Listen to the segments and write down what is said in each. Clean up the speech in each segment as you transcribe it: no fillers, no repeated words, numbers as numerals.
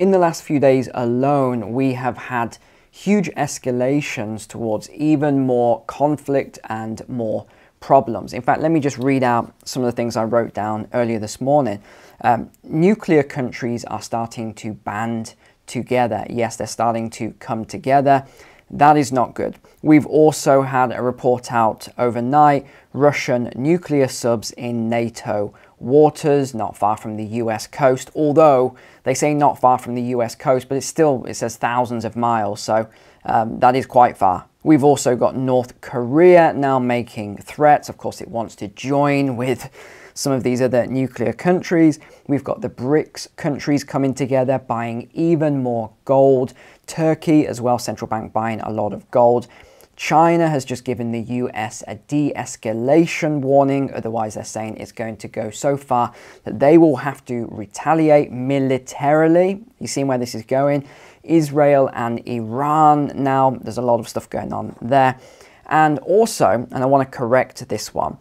In the last few days alone, we have had huge escalations towards even more conflict and more problems. In fact, let me just read out some of the things I wrote down earlier this morning. Nuclear countries are starting to band together. Yes, they're starting to come together. That is not good. We've also had a report out overnight, Russian nuclear subs in NATO waters, not far from the US coast, although they say not far from the US coast, but it's still, it says thousands of miles, so that is quite far. We've also got North Korea now making threats. Of course, it wants to join with some of these other nuclear countries. We've got the BRICS countries coming together, buying even more gold. Turkey as well, central bank buying a lot of gold. China has just given the US a de-escalation warning, otherwise they're saying it's going to go so far that they will have to retaliate militarily. You've seen where this is going. Israel and Iran now, there's a lot of stuff going on there. And also, and I want to correct this one,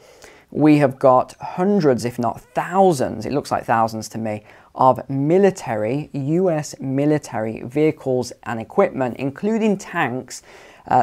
we have got hundreds, if not thousands, it looks like thousands to me, of military, US military vehicles and equipment, including tanks,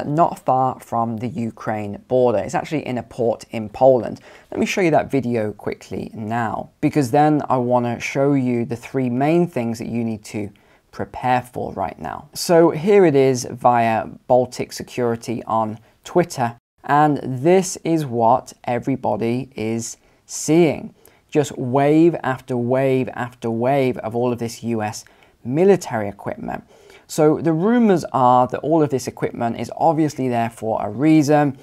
not far from the Ukraine border. It's actually in a port in Poland. Let me show you that video quickly now, because then I want to show you the three main things that you need to prepare for right now. So here it is via Baltic Security on Twitter, and this is what everybody is seeing. Just wave after wave after wave of all of this US military equipment. So the rumors are that all of this equipment is obviously there for a reason,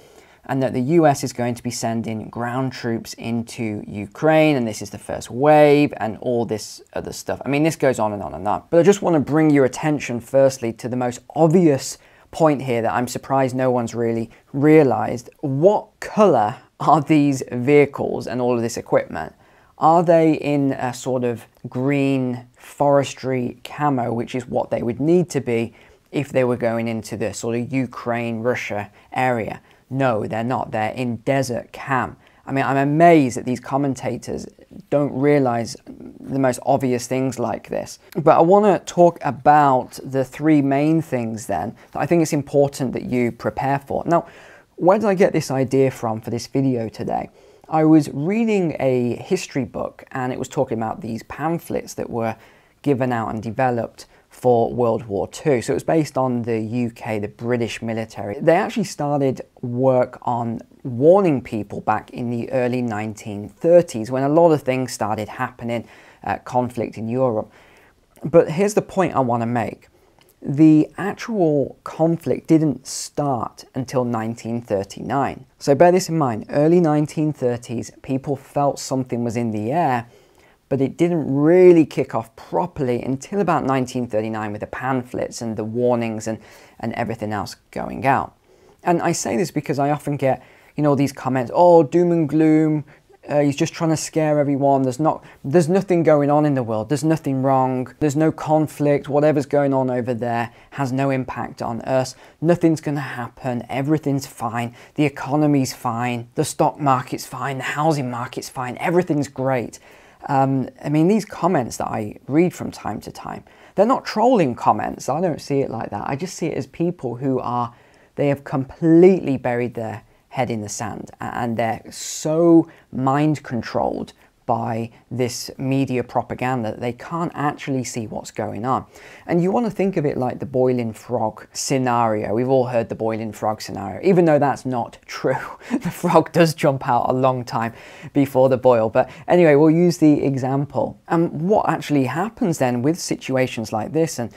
and that the US is going to be sending ground troops into Ukraine, and this is the first wave and all this other stuff. I mean, this goes on and on and on. But I just want to bring your attention firstly to the most obvious point here that I'm surprised no one's really realized. What color are these vehicles and all of this equipment? Are they in a sort of green forestry camo, which is what they would need to be if they were going into the sort of Ukraine-Russia area? No, they're not. They're in desert cam. I mean, I'm amazed that these commentators don't realize the most obvious things like this. But I want to talk about the three main things then that I think it's important that you prepare for. Now, where did I get this idea from for this video today? I was reading a history book, and it was talking about these pamphlets that were given out and developed for World War II. So it was based on the UK, the British military. They actually started work on warning people back in the early 1930s, when a lot of things started happening, conflict in Europe. But here's the point I want to make. The actual conflict didn't start until 1939. So bear this in mind, early 1930s, people felt something was in the air, but it didn't really kick off properly until about 1939 with the pamphlets and the warnings and everything else going out. And I say this because I often get, you know, these comments, oh, doom and gloom, he's just trying to scare everyone, there's nothing going on in the world, there's nothing wrong, there's no conflict, whatever's going on over there has no impact on us, nothing's going to happen, everything's fine, the economy's fine, the stock market's fine, the housing market's fine, everything's great. I mean, these comments that I read from time to time, they're not trolling comments, I don't see it like that, I just see it as people who are, they have completely buried their head in the sand, and they're so mind controlled by this media propaganda that they can't actually see what's going on. And you want to think of it like the boiling frog scenario. We've all heard the boiling frog scenario, even though that's not true. The frog does jump out a long time before the boil. But anyway, we'll use the example. And what actually happens then with situations like this, and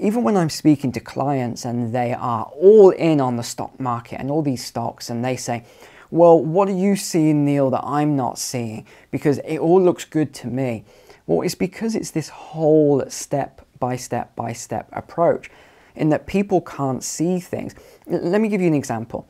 even when I'm speaking to clients and they are all in on the stock market and all these stocks, and they say, well, what are you seeing, Neil, that I'm not seeing? Because it all looks good to me. Well, it's because it's this whole step-by-step approach, in that people can't see things. Let me give you an example.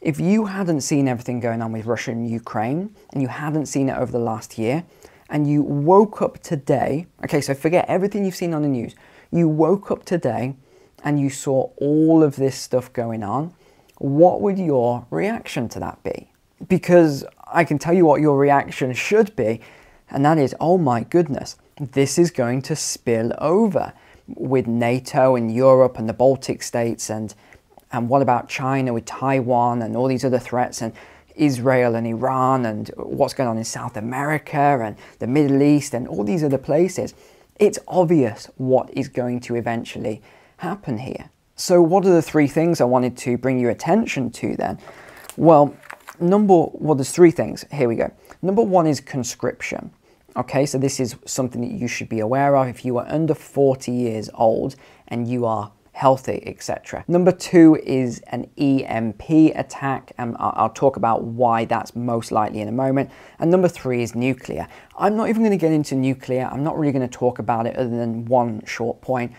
If you hadn't seen everything going on with Russia and Ukraine, and you hadn't seen it over the last year, and you woke up today, okay, so forget everything you've seen on the news, you woke up today and you saw all of this stuff going on, what would your reaction to that be? Because I can tell you what your reaction should be, and that is, oh my goodness, this is going to spill over. with NATO and Europe and the Baltic states, and what about China with Taiwan and all these other threats, and Israel and Iran, and what's going on in South America and the Middle East and all these other places. It's obvious what is going to eventually happen here. So what are the three things I wanted to bring your attention to then? Well, there's three things. Here we go. Number one is conscription. Okay, so this is something that you should be aware of if you are under 40 years old and you are healthy, etc. Number two is an EMP attack, and I'll talk about why that's most likely in a moment. And number three is nuclear. I'm not even going to get into nuclear. I'm not really going to talk about it other than one short point,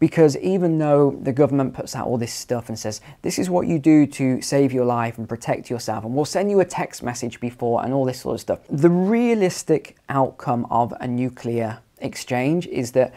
because even though the government puts out all this stuff and says, this is what you do to save your life and protect yourself, and we'll send you a text message before and all this sort of stuff, the realistic outcome of a nuclear exchange is that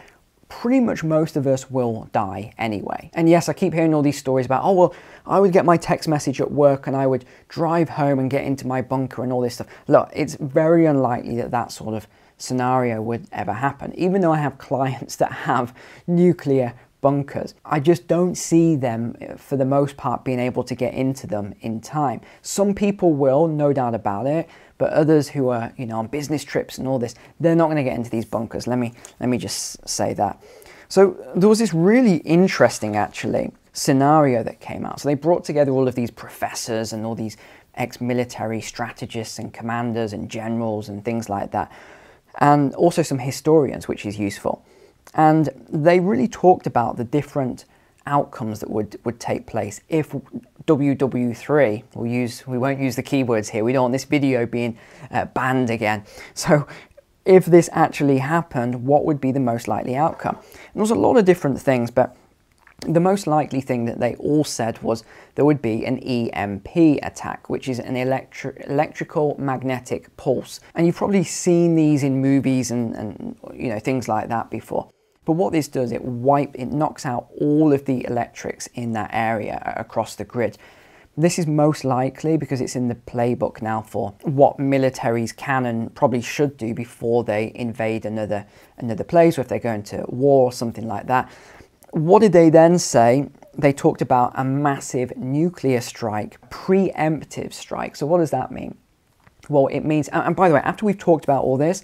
pretty much most of us will die anyway. And yes, I keep hearing all these stories about, oh, well, I would get my text message at work and I would drive home and get into my bunker and all this stuff. Look, it's very unlikely that that sort of scenario would ever happen, even though I have clients that have nuclear bunkers. I just don't see them, for the most part, being able to get into them in time. Some people will, no doubt about it, but others who are, you know, on business trips and all this, they're not going to get into these bunkers. Let me just say that. So there was this really interesting, actually, scenario that came out. So they brought together all of these professors and all these ex-military strategists and commanders and generals and things like that, and also some historians, which is useful. And they really talked about the different outcomes that would take place if WW3, we won't use the keywords here, we don't want this video being banned again. So if this actually happened, what would be the most likely outcome? And there was a lot of different things, but the most likely thing that they all said was there would be an EMP attack, which is an electrical magnetic pulse. And you've probably seen these in movies and you know, things like that before. But what this does, it knocks out all of the electrics in that area across the grid. This is most likely because it's in the playbook now for what militaries can and probably should do before they invade another place, or if they go into war or something like that. What did they then say? They talked about a massive nuclear strike, preemptive strike. So what does that mean? Well, it means, and by the way, after we've talked about all this,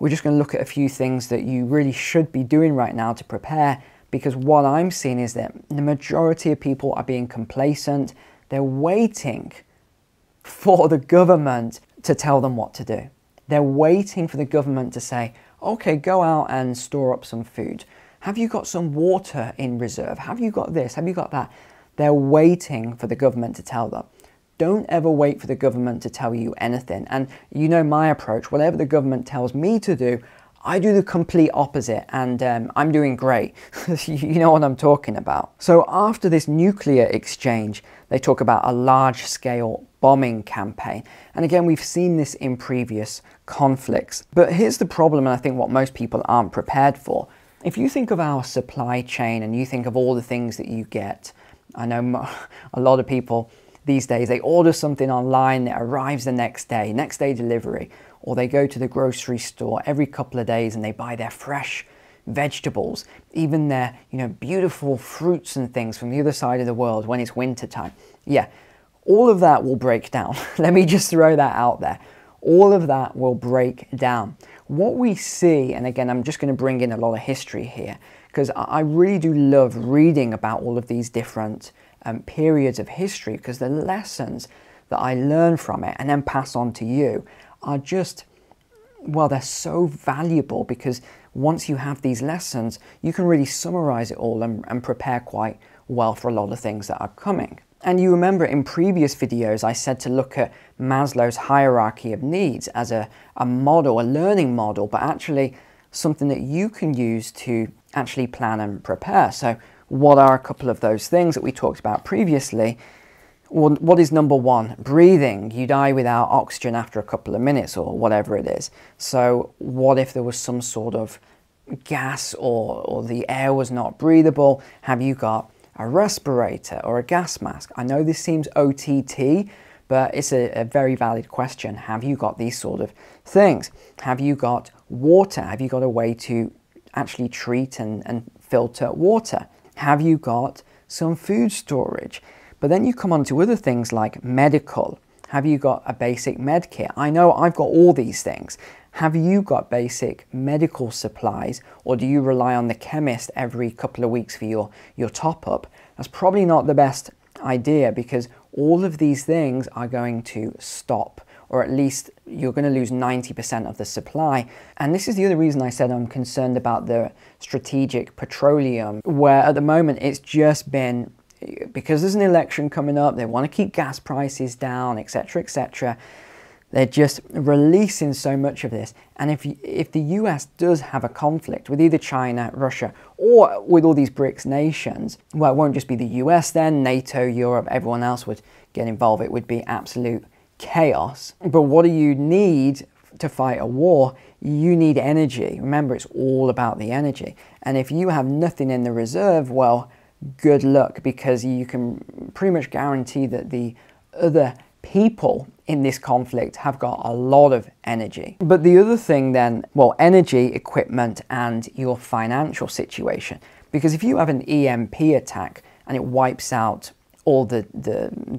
we're just going to look at a few things that you really should be doing right now to prepare, because what I'm seeing is that the majority of people are being complacent. They're waiting for the government to tell them what to do. They're waiting for the government to say, okay, go out and store up some food. Have you got some water in reserve? Have you got this? Have you got that? They're waiting for the government to tell them. Don't ever wait for the government to tell you anything. And you know my approach, whatever the government tells me to do, I do the complete opposite, and I'm doing great. You know what I'm talking about. So after this nuclear exchange, they talk about a large-scale bombing campaign. And again, we've seen this in previous conflicts. But here's the problem, and I think what most people aren't prepared for. If you think of our supply chain and you think of all the things that you get, I know a lot of people these days, they order something online, it arrives the next day delivery, or they go to the grocery store every couple of days and they buy their fresh vegetables, even their, you know, beautiful fruits and things from the other side of the world when it's winter time. Yeah, all of that will break down. Let me just throw that out there. All of that will break down. What we see, and again, I'm just going to bring in a lot of history here, because I really do love reading about all of these different periods of history, because the lessons that I learn from it and then pass on to you are just, well, they're so valuable, because once you have these lessons, you can really summarize it all and prepare quite well for a lot of things that are coming. And you remember in previous videos, I said to look at Maslow's hierarchy of needs as a model, a learning model, but actually something that you can use to actually plan and prepare. So what are a couple of those things that we talked about previously? Well, what is number one? Breathing. You die without oxygen after a couple of minutes or whatever it is. So what if there was some sort of gas or the air was not breathable? Have you got a respirator or a gas mask? I know this seems OTT, but it's a very valid question. Have you got these sort of things? Have you got water? Have you got a way to actually treat and filter water? Have you got some food storage? But then you come on to other things like medical. Have you got a basic med kit? I know I've got all these things. Have you got basic medical supplies, or do you rely on the chemist every couple of weeks for your top-up? That's probably not the best idea, because all of these things are going to stop, or at least you're going to lose 90% of the supply. And this is the other reason I said I'm concerned about the strategic petroleum, where at the moment it's just been, because there's an election coming up, they want to keep gas prices down, etc., etc. They're just releasing so much of this. And if the US does have a conflict with either China, Russia, or with all these BRICS nations, well, it won't just be the US then, NATO, Europe, everyone else would get involved. It would be absolute chaos. But what do you need to fight a war? You need energy. Remember, it's all about the energy. And if you have nothing in the reserve, well, good luck, because you can pretty much guarantee that the other people in this conflict have got a lot of energy. But the other thing then, well, energy, equipment, and your financial situation. Because if you have an EMP attack and it wipes out all the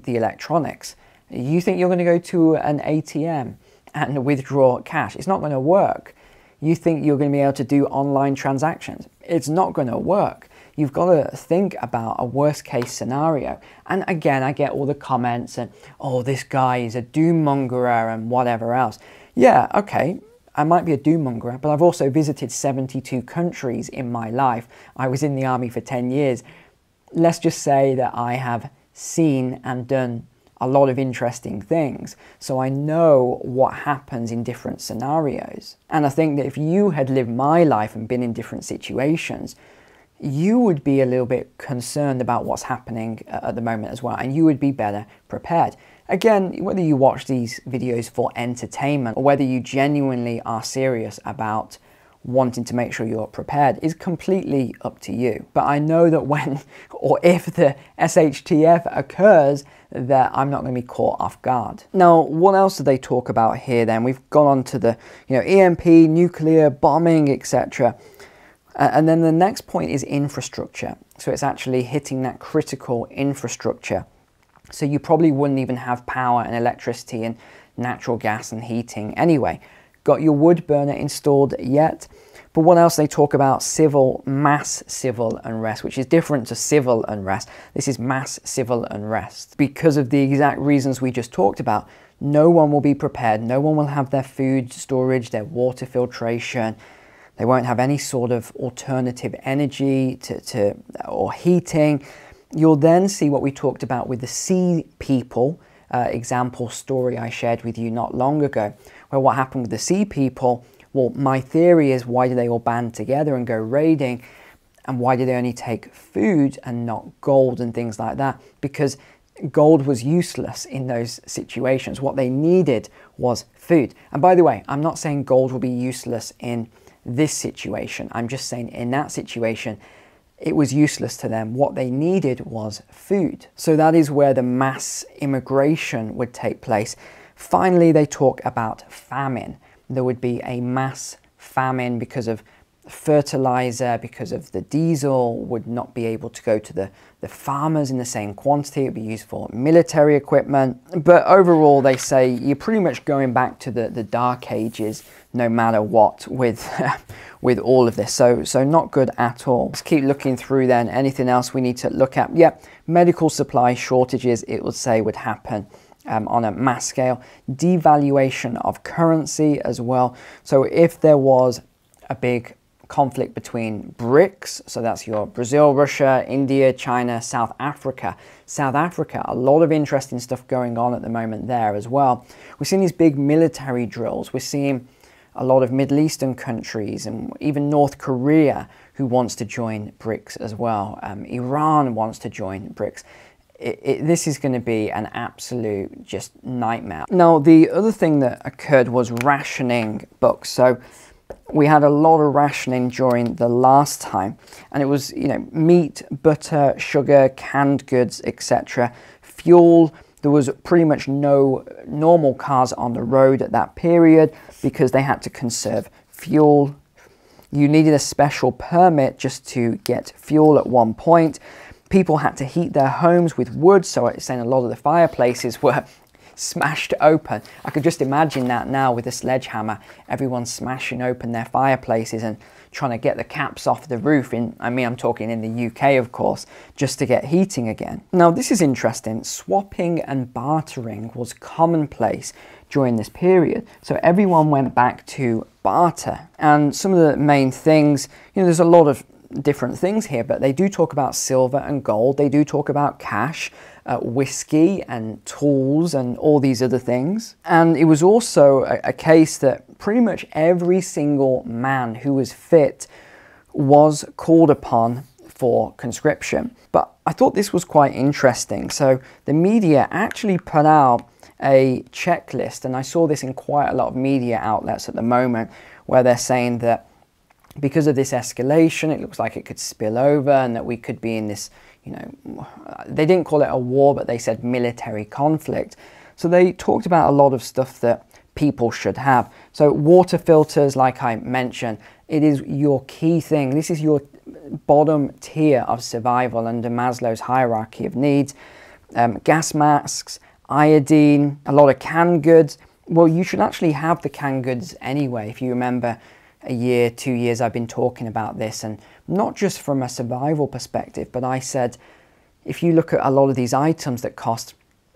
electronics, you think you're going to go to an ATM and withdraw cash? It's not going to work. You think you're going to be able to do online transactions? It's not going to work. You've got to think about a worst case scenario. And again, I get all the comments and, oh, this guy is a doom mongerer and whatever else. Yeah, okay, I might be a doom mongerer, but I've also visited 72 countries in my life. I was in the army for 10 years. Let's just say that I have seen and done a lot of interesting things. So I know what happens in different scenarios. And I think that if you had lived my life and been in different situations, you would be a little bit concerned about what's happening at the moment as well, and you would be better prepared. Again, whether you watch these videos for entertainment or whether you genuinely are serious about wanting to make sure you're prepared is completely up to you. But I know that when or if the SHTF occurs, that I'm not going to be caught off guard. Now, what else do they talk about here then? We've gone on to the EMP, nuclear, bombing, etc. And then the next point is infrastructure. So it's actually hitting that critical infrastructure. So you probably wouldn't even have power and electricity and natural gas and heating anyway. Got your wood burner installed yet? But what else they talk about? Civil, mass civil unrest, which is different to civil unrest. This is mass civil unrest. Because of the exact reasons we just talked about, no one will be prepared. No one will have their food storage, their water filtration. They won't have any sort of alternative energy or heating. You'll then see what we talked about with the sea people example story I shared with you not long ago, where what happened with the sea people, well, my theory is, why do they all band together and go raiding? And why do they only take food and not gold and things like that? Because gold was useless in those situations. What they needed was food. And by the way, I'm not saying gold will be useless in this situation. I'm just saying in that situation, it was useless to them. What they needed was food. So that is where the mass immigration would take place. Finally, they talk about famine. There would be a mass famine because of fertilizer, because of the diesel would not be able to go to the farmers in the same quantity. It would be used for military equipment. But overall, they say you're pretty much going back to the Dark Ages, no matter what, with all of this. So not good at all. Let's keep looking through then. Anything else we need to look at? Yep, medical supply shortages, it would say, would happen on a mass scale. Devaluation of currency as well. So if there was a big conflict between BRICS, so that's your Brazil, Russia, India, China, South Africa. South Africa, a lot of interesting stuff going on at the moment there as well. We're seeing these big military drills. We're seeing a lot of Middle Eastern countries and even North Korea, who wants to join BRICS as well. Iran wants to join BRICS. This is going to be an absolute just nightmare. Now, the other thing that occurred was rationing books. So we had a lot of rationing during the last time, and it was, meat, butter, sugar, canned goods, etc. Fuel, there was pretty much no normal cars on the road at that period because they had to conserve fuel. You needed a special permit just to get fuel at one point. People had to heat their homes with wood, so it's saying a lot of the fireplaces were smashed open. I could just imagine that now with a sledgehammer, everyone smashing open their fireplaces and trying to get the caps off the roof. I'm talking in the UK, of course, just to get heating again. Now, this is interesting. Swapping and bartering was commonplace during this period. So everyone went back to barter. And some of the main things, there's a lot of different things here, but they do talk about silver and gold. They do talk about cash, whiskey and tools and all these other things. And it was also a case that pretty much every single man who was fit was called upon for conscription. But I thought this was quite interesting. So the media actually put out a checklist, and I saw this in quite a lot of media outlets at the moment, where they're saying that because of this escalation, it looks like it could spill over and that we could be in this, they didn't call it a war, but they said military conflict. So they talked about a lot of stuff that people should have. So water filters, like I mentioned, it is your key thing. This is your bottom tier of survival under Maslow's hierarchy of needs. Gas masks, iodine, a lot of canned goods. Well, you should actually have the canned goods anyway. If you remember, a year, 2 years, I've been talking about this, and not just from a survival perspective, but I said, if you look at a lot of these items that cost,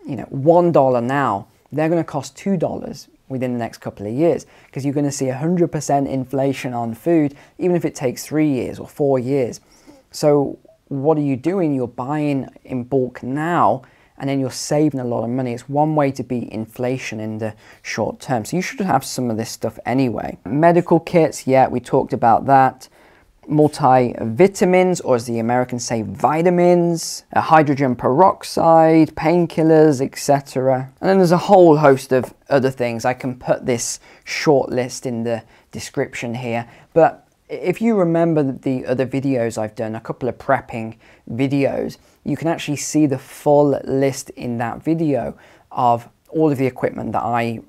$1 now, they're going to cost $2 within the next couple of years, because you're going to see 100% inflation on food, even if it takes 3 years or 4 years. So what are you doing? You're buying in bulk now, and then you're saving a lot of money. It's one way to beat inflation in the short term. So you should have some of this stuff anyway. Medical kits, yeah, we talked about that. Multivitamins, or as the Americans say, vitamins, hydrogen peroxide, painkillers, etc. And then there's a whole host of other things. I can put this short list in the description here, but if you remember the other videos I've done, a couple of prepping videos, you can actually see the full list in that video of all of the equipment that I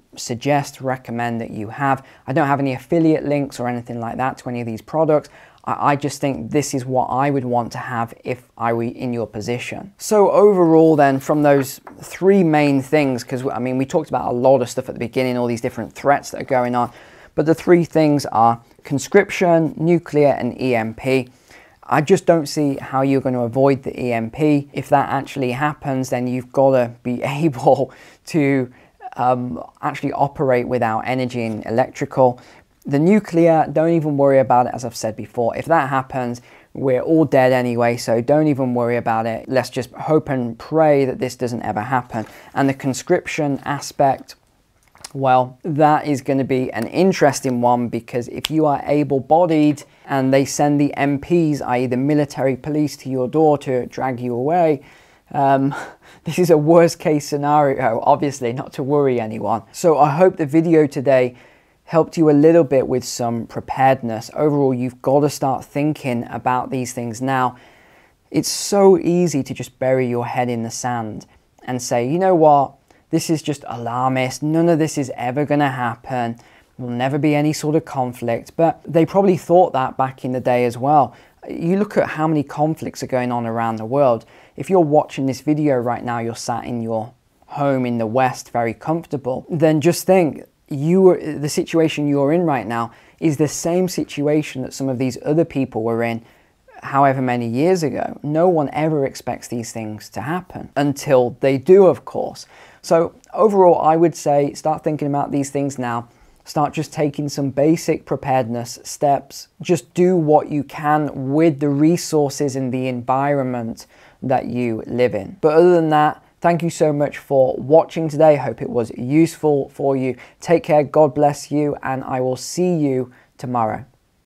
recommend that you have. I don't have any affiliate links or anything like that to any of these products. I just think this is what I would want to have if I were in your position. So overall then, from those three main things, because we talked about a lot of stuff at the beginning, all these different threats that are going on, but the three things are conscription, nuclear, and EMP. I just don't see how you're going to avoid the EMP. If that actually happens, then you've got to be able to actually operate without energy and electrical. The nuclear, don't even worry about it, as I've said before. If that happens, we're all dead anyway, so don't even worry about it. Let's just hope and pray that this doesn't ever happen. And the conscription aspect, well, that is going to be an interesting one, because if you are able-bodied and they send the MPs, i.e. the military police, to your door to drag you away, this is a worst-case scenario, obviously, not to worry anyone. So I hope the video today helped you a little bit with some preparedness. Overall, you've got to start thinking about these things now. It's so easy to just bury your head in the sand and say, you know what? This is just alarmist. None of this is ever going to happen. There will never be any sort of conflict. But they probably thought that back in the day as well. You look at how many conflicts are going on around the world. If you're watching this video right now, you're sat in your home in the West, very comfortable, then just think, the situation you're in right now is the same situation that some of these other people were in however many years ago. No one ever expects these things to happen until they do, of course. So overall, I would say start thinking about these things now. Start just taking some basic preparedness steps. Just do what you can with the resources and the environment that you live in. But other than that, thank you so much for watching today. I hope it was useful for you. Take care, God bless you, and I will see you tomorrow.